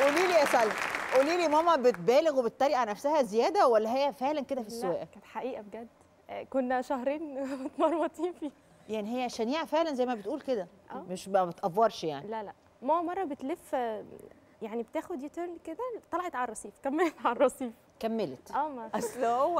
قولي لي يا سلمى، قولي لي ماما بتبالغ وبتتريق على نفسها زياده ولا هي فعلا كده في السواقه؟ لا كانت حقيقه بجد، كنا شهرين متمرمطين فيه. يعني هي شنيعه فعلا زي ما بتقول كده، مش ما بتقفرش يعني. لا لا، ماما مره بتلف يعني بتاخد يوتيرن كده، طلعت على الرصيف، كملت على الرصيف. كملت. ما اصل هو